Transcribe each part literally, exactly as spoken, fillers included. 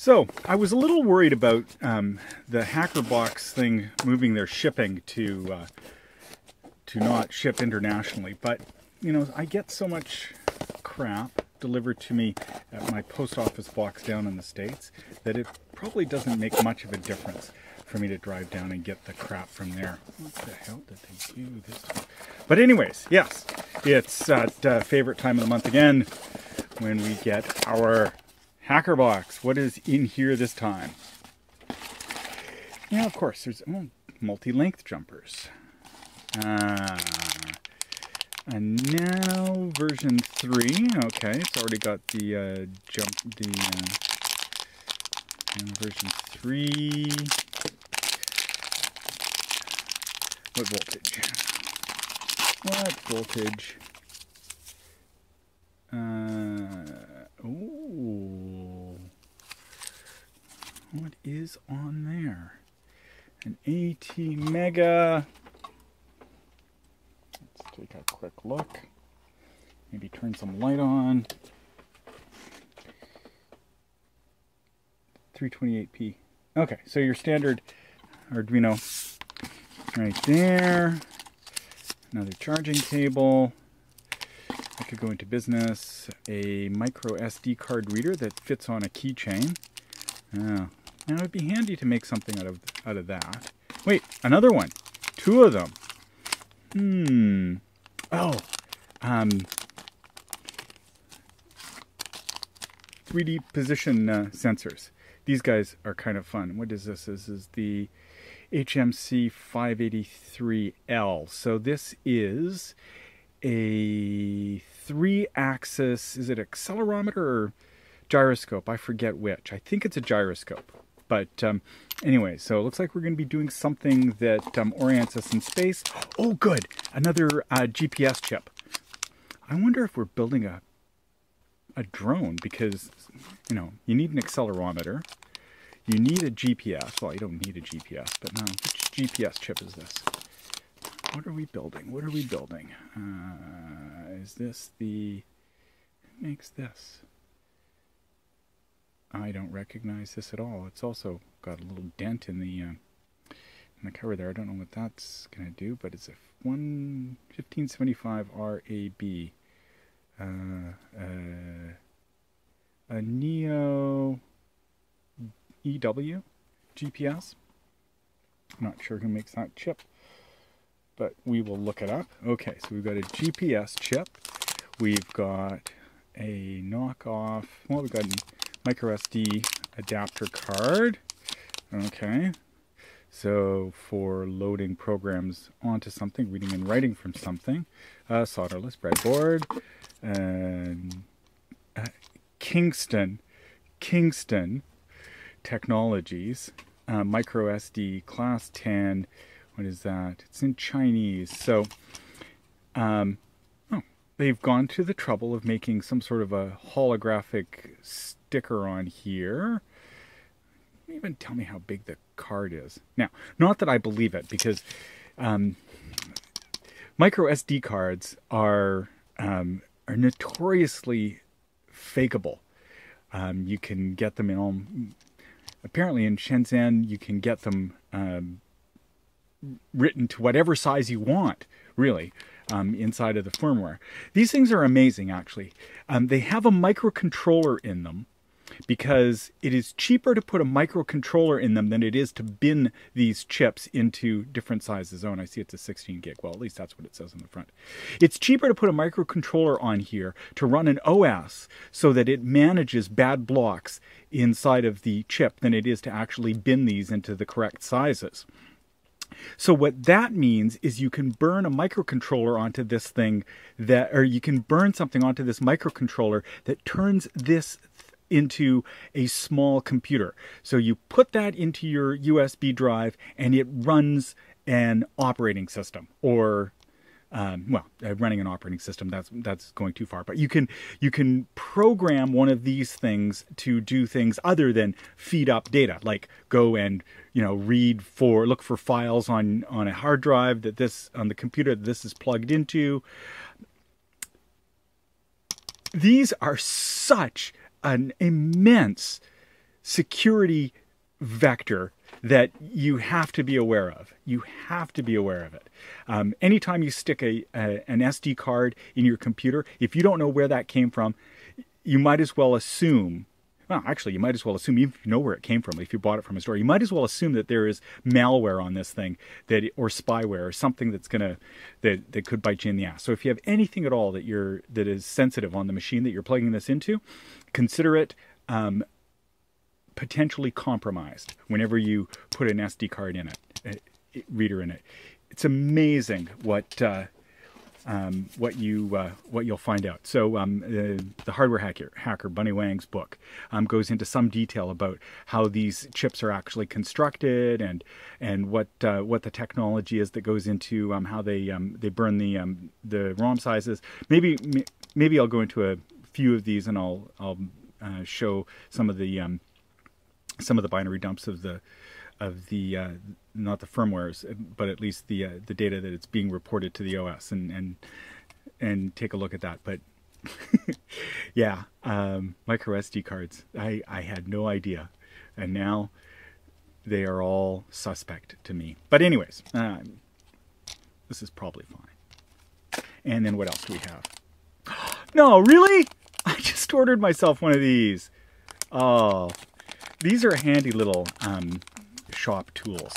So I was a little worried about um, the HackerBox thing moving their shipping to uh, to not ship internationally, but you know, I get so much crap delivered to me at my post office box down in the States that it probably doesn't make much of a difference for me to drive down and get the crap from there. What the hell did they do this time? But anyways, yes, it's that uh, favorite time of the month again when we get our HackerBox. What is in here this time? Now, of course, there's oh, multi-length jumpers. Uh, and now version three. Okay, it's already got the uh, jump. The uh, version three. What voltage? What voltage? Uh, oh. What is on there? An ATmega. Let's take a quick look. Maybe turn some light on. three twenty-eight P. Okay, so your standard Arduino right there. Another charging cable. I could go into business. A micro S D card reader that fits on a keychain. Oh. Now it'd be handy to make something out of out of that. Wait, another one. Two of them. Hmm. Oh. Um. three D position uh, sensors. These guys are kind of fun. What is this? This is the H M C five eight three L. So this is a three-axis. Is it accelerometer or gyroscope? I forget which. I think it's a gyroscope. But um, anyway, so it looks like we're going to be doing something that um, orients us in space. Oh, good. Another uh, G P S chip. I wonder if we're building a a drone because, you know, you need an accelerometer. You need a G P S. Well, you don't need a G P S, but no. Which G P S chip is this? What are we building? What are we building? Uh, is this the... Who makes this? I don't recognize this at all. It's also got a little dent in the uh, in the cover there. I don't know what that's going to do, but it's a fifteen seventy-five R A B. Uh, uh, a Neo E W G P S. I'm not sure who makes that chip, but we will look it up. Okay, so we've got a G P S chip. We've got a knockoff. Well, we've got an micro S D adapter card. Okay, so for loading programs onto something, reading and writing from something, uh, solderless breadboard, and uh, Kingston, Kingston Technologies, uh, micro S D class ten. What is that? It's in Chinese. So, um, oh, they've gone to the trouble of making some sort of a holographic sticker on here. Don't even tell me how big the card is. Now, not that I believe it, because um, micro S D cards are um, are notoriously fakeable. Um, you can get them in all. Apparently, in Shenzhen, you can get them um, written to whatever size you want, really. Um, inside of the firmware. These things are amazing, actually. Um, they have a microcontroller in them because it is cheaper to put a microcontroller in them than it is to bin these chips into different sizes. Oh, and I see it's a sixteen gig. Well, at least that's what it says on the front. It's cheaper to put a microcontroller on here to run an O S so that it manages bad blocks inside of the chip than it is to actually bin these into the correct sizes. So what that means is you can burn a microcontroller onto this thing that, or you can burn something onto this microcontroller that turns this into a small computer. So you put that into your U S B drive and it runs an operating system or, um, well, uh, running an operating system, that's, that's going too far, but you can, you can program one of these things to do things other than feed up data, like go and, you know, read for, look for files on, on a hard drive that this, on the computer that this is plugged into. These are such an immense security vector that you have to be aware of. You have to be aware of it. Um, anytime you stick a, a, an S D card in your computer, if you don't know where that came from, you might as well assume, well, actually, you might as well assume, even if you know where it came from, if you bought it from a store, you might as well assume that there is malware on this thing, that it, or spyware, or something that's gonna, that, that could bite you in the ass. So if you have anything at all that you're, that is sensitive on the machine that you're plugging this into, consider it um, potentially compromised whenever you put an S D card in it, a reader in it. It's amazing what uh, um, what you uh, what you'll find out. So um, the, the hardware hacker, hacker Bunny Wang's book um, goes into some detail about how these chips are actually constructed and and what uh, what the technology is that goes into um, how they um, they burn the um, the ROM sizes. Maybe maybe I'll go into a few of these and I'll I'll uh, show some of the um, some of the binary dumps of the of the uh, not the firmwares, but at least the uh, the data that it's being reported to the O S, and and and take a look at that. But yeah, um, micro S D cards, I I had no idea, and now they are all suspect to me. But anyways, um, this is probably fine. And then what else do we have? No, really? I just ordered myself one of these. Oh. These are handy little um, shop tools.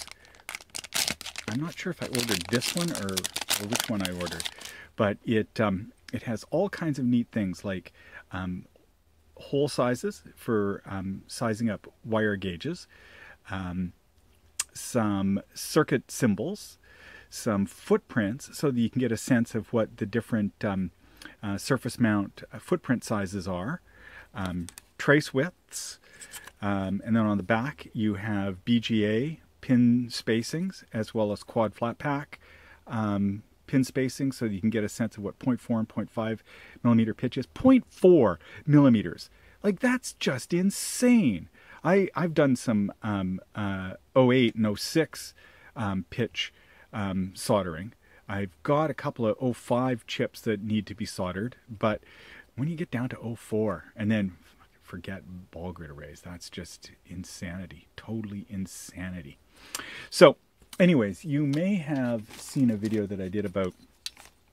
I'm not sure if I ordered this one or, or which one I ordered, but it um, it has all kinds of neat things like um, hole sizes for um, sizing up wire gauges, um, some circuit symbols, some footprints, so that you can get a sense of what the different um, uh, surface mount footprint sizes are, um, trace widths. Um, and then on the back, you have B G A pin spacings, as well as quad flat pack um, pin spacings, so that you can get a sense of what zero point four and zero point five millimeter pitch is. zero point four millimeters. Like, that's just insane. I, I've done some um, uh, oh eight and oh six um, pitch um, soldering. I've got a couple of oh five chips that need to be soldered, but when you get down to oh four and then forget ball grid arrays. That's just insanity. Totally insanity. So anyways, you may have seen a video that I did about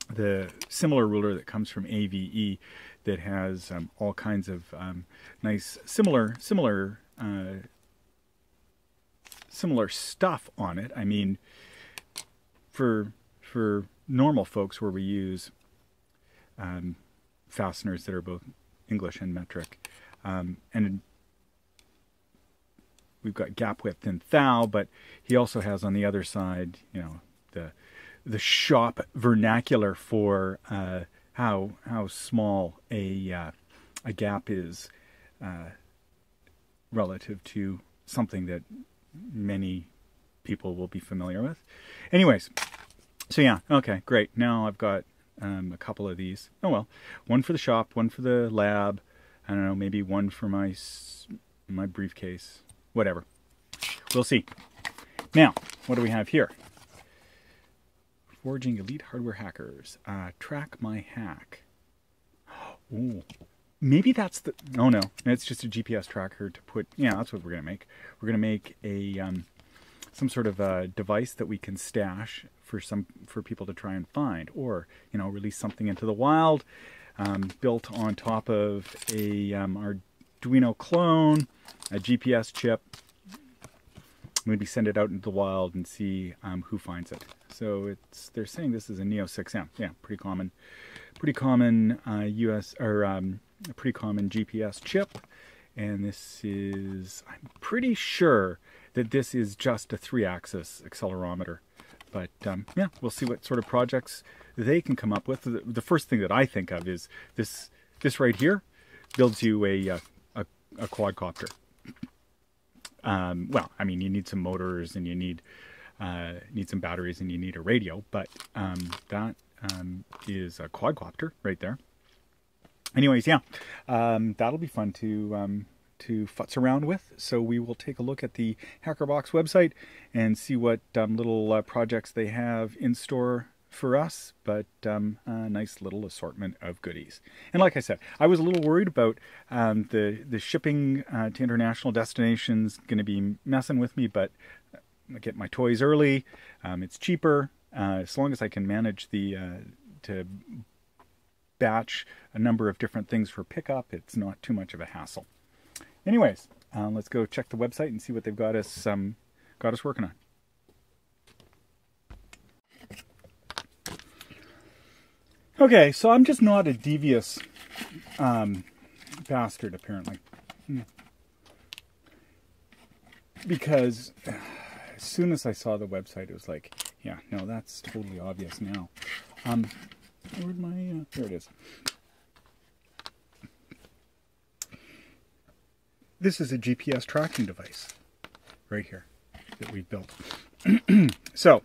the similar ruler that comes from AVE that has um, all kinds of um, nice similar similar uh, similar stuff on it. I mean, for for normal folks where we use um, fasteners that are both English and metric, Um, and we've got gap width in thou, but he also has on the other side, you know, the the shop vernacular for uh, how how small a uh, a gap is uh, relative to something that many people will be familiar with. Anyways, so yeah, okay, great. Now I've got um, a couple of these. Oh well, one for the shop, one for the lab. I don't know, maybe one for my my briefcase, whatever. We'll see. Now, what do we have here? Forging Elite Hardware Hackers. Uh, track my hack. Ooh, maybe that's the, no, no, it's just a G P S tracker to put, yeah, that's what we're gonna make. We're gonna make a, um, some sort of a device that we can stash for some, for people to try and find, or, you know, release something into the wild. Um, built on top of a um, Arduino clone, a G P S chip. Maybe send it out into the wild and see um, who finds it. So it's they're saying this is a Neo six M. Yeah, pretty common, pretty common uh, U S or um, a pretty common G P S chip. And this is, I'm pretty sure that this is just a three-axis accelerometer. But um, yeah, we'll see what sort of projects they can come up with. The, the first thing that I think of is this this right here builds you a, a, a, a quadcopter. Um, well, I mean, you need some motors and you need, uh, need some batteries and you need a radio, but um, that um, is a quadcopter right there. Anyways, yeah, um, that'll be fun to... Um, to futz around with. So we will take a look at the HackerBox website and see what um, little uh, projects they have in store for us, but um, a nice little assortment of goodies. And like I said, I was a little worried about um, the, the shipping uh, to international destinations going to be messing with me, but I get my toys early, um, it's cheaper, uh, as long as I can manage the uh, to batch a number of different things for pickup, it's not too much of a hassle. Anyways, uh, let's go check the website and see what they've got us, um, got us working on. Okay, so I'm just not a devious um, bastard, apparently. Because uh, as soon as I saw the website, it was like, yeah, no, that's totally obvious now. Um, where'd my... Uh, there it is. This is a G P S tracking device right here that we built. So...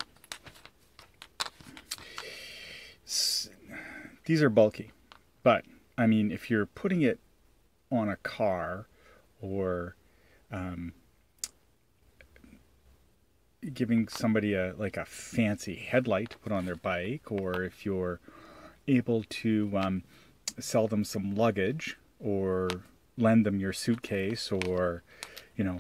these are bulky, but I mean, if you're putting it on a car or um, giving somebody a like a fancy headlight to put on their bike, or if you're able to um, sell them some luggage or lend them your suitcase, or, you know,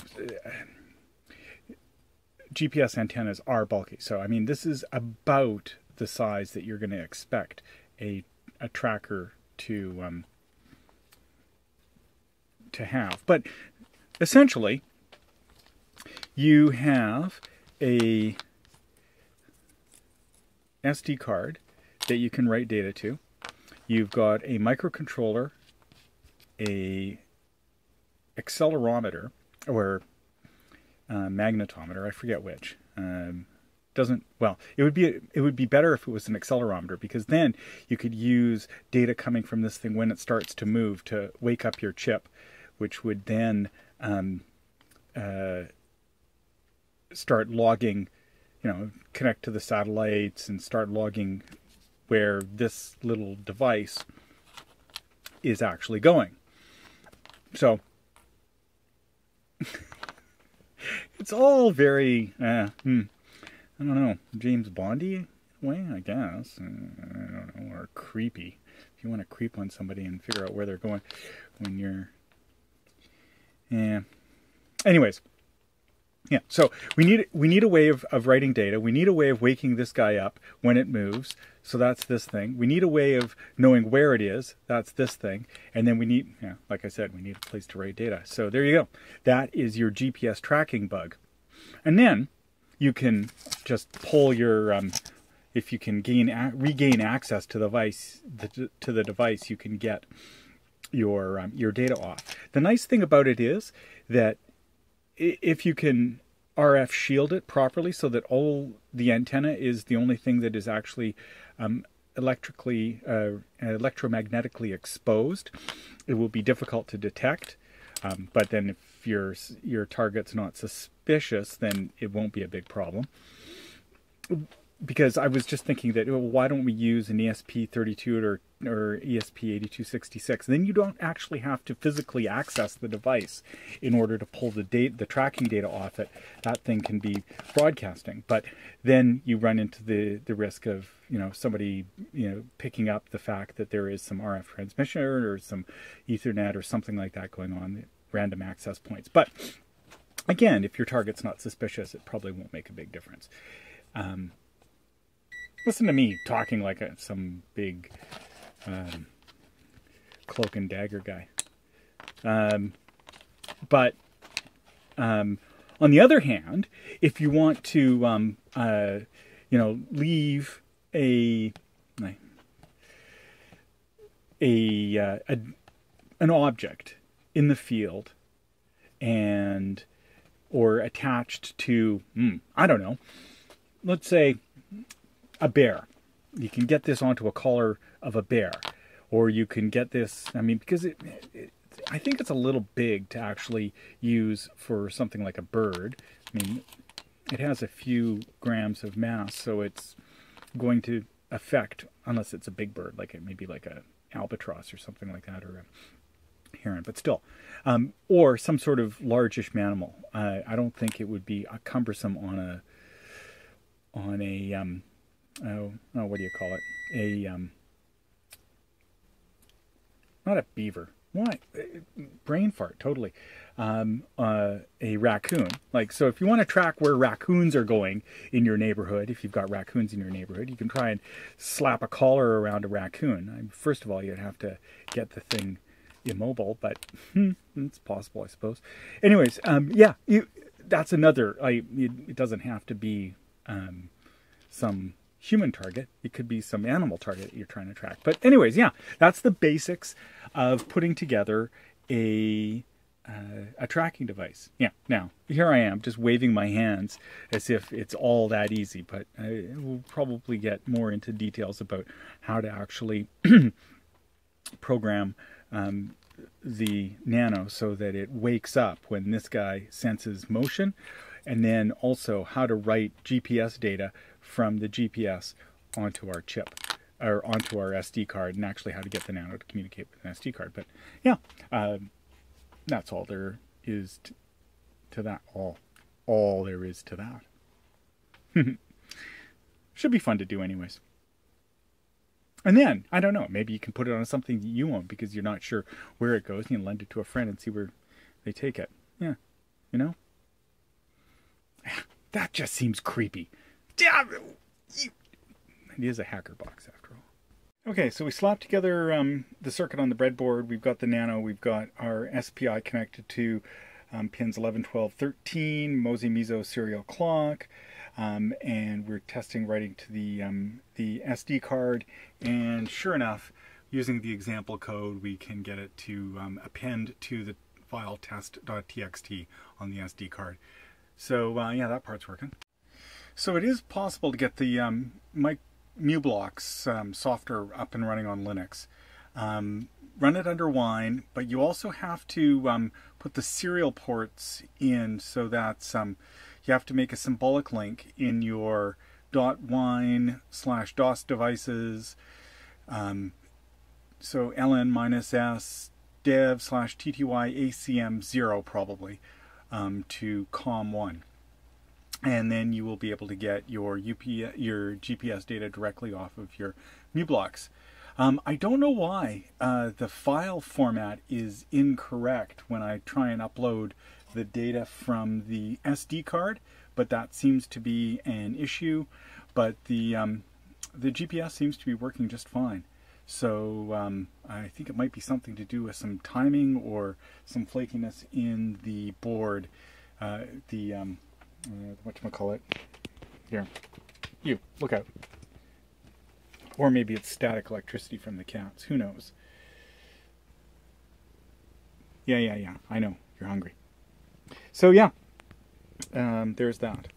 G P S antennas are bulky. So, I mean, this is about the size that you're going to expect a A tracker to um, to have, but essentially you have a S D card that you can write data to. You've got a microcontroller, a accelerometer or uh, magnetometer, I forget which. Um, Doesn't well. It would be it would be better if it was an accelerometer, because then you could use data coming from this thing when it starts to move to wake up your chip, which would then um, uh, start logging. You know, connect to the satellites and start logging where this little device is actually going. So it's all very. Uh, hmm. I don't know, James Bondy way, I guess. I don't know, or creepy. If you want to creep on somebody and figure out where they're going when you're... Yeah. Anyways. Yeah, so we need we need a way of, of writing data. We need a way of waking this guy up when it moves. So that's this thing. We need a way of knowing where it is. That's this thing. And then we need, yeah, like I said, we need a place to write data. So there you go. That is your G P S tracking bug. And then... you can just pull your, um, if you can gain regain access to the device, the, to the device, you can get your um, your data off. The nice thing about it is that if you can R F shield it properly, so that all the antenna is the only thing that is actually um, electrically uh, electromagnetically exposed, it will be difficult to detect. Um, but then if your your target's not suspicious, then it won't be a big problem. Because I was just thinking that, well, why don't we use an E S P thirty-two or, or E S P eighty-two sixty-six? Then you don't actually have to physically access the device in order to pull the date, the tracking data off it. That thing can be broadcasting. But then you run into the, the risk of, you know, somebody, you know, picking up the fact that there is some R F transmission or some Ethernet or something like that going on, random access points. But again, if your target's not suspicious, it probably won't make a big difference. Um, Listen to me talking like a, some big um, cloak and dagger guy. Um, but um, on the other hand, if you want to, um, uh, you know, leave a a, uh, a an object in the field, and or attached to, mm, I don't know, let's say. A bear. You can get this onto a collar of a bear, or you can get this, I mean, because it, it I think it's a little big to actually use for something like a bird. I mean, it has a few grams of mass, so it's going to affect, unless it's a big bird, like it may be like a albatross or something like that, or a heron, but still, um, or some sort of largish mammal. Uh, I don't think it would be cumbersome on a on a um oh, oh, what do you call it? A, um, not a beaver. What? Brain fart, totally. Um, uh, a raccoon. Like, so if you want to track where raccoons are going in your neighborhood, if you've got raccoons in your neighborhood, you can try and slap a collar around a raccoon. First of all, you'd have to get the thing immobile, but hmm, it's possible, I suppose. Anyways, um, yeah, you, that's another. I, it, it doesn't have to be um, some human target, it could be some animal target you're trying to track. But anyways, yeah, that's the basics of putting together a uh, a tracking device. Yeah, now, here I am just waving my hands as if it's all that easy, but I will probably get more into details about how to actually program um, the Nano so that it wakes up when this guy senses motion, and then also how to write G P S data from the G P S onto our chip or onto our S D card, and actually how to get the Nano to communicate with an S D card. But yeah, um, that's all there is to, to that. All, all there is to that. Should be fun to do anyways. And then, I don't know, maybe you can put it on something that you own because you're not sure where it goes. You can lend it to a friend and see where they take it. Yeah, you know? That just seems creepy. It is a hacker box after all. Okay, so we slapped together um, the circuit on the breadboard. We've got the Nano. We've got our S P I connected to um, pins eleven, twelve, thirteen, MOSI Miso serial clock. Um, and we're testing writing to the, um, the S D card. And sure enough, using the example code, we can get it to um, append to the file test dot T X T on the S D card. So uh, yeah, that part's working. So it is possible to get the um, u-blox um, software up and running on Linux. Um, run it under Wine, but you also have to um, put the serial ports in, so that's um, you have to make a symbolic link in your .wine slash DOS devices. Um, so ln-s dev slash ttyacm zero probably um, to com one. And then you will be able to get your U P S, your G P S data directly off of your u-blox. Um, I don't know why uh, the file format is incorrect when I try and upload the data from the S D card, but that seems to be an issue. But the um, the G P S seems to be working just fine. So um, I think it might be something to do with some timing or some flakiness in the board. Uh, the um, Uh, whatchamacallit? Here. You, look out. Or maybe it's static electricity from the cats. Who knows? Yeah, yeah, yeah. I know. You're hungry. So, yeah. Um, there's that.